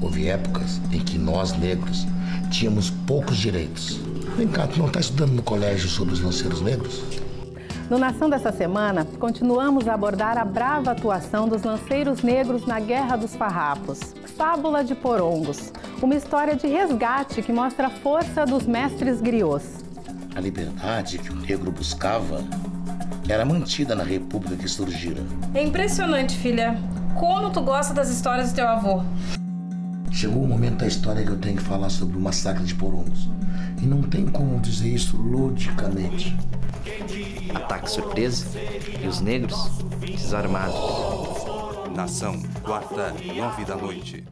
Houve épocas em que nós, negros, tínhamos poucos direitos. Vem cá, tu não está estudando no colégio sobre os lanceiros negros? No Nação dessa semana, continuamos a abordar a brava atuação dos lanceiros negros na Guerra dos Farrapos. Fábula de Porongos, uma história de resgate que mostra a força dos mestres griôs. A liberdade que o negro buscava era mantida na república que surgira. É impressionante, filha. Como tu gosta das histórias do teu avô. Chegou o momento da história que eu tenho que falar sobre o massacre de Porongos. E não tem como dizer isso ludicamente. Ataque surpresa e os negros desarmados. Nação, quarta, 9 da noite.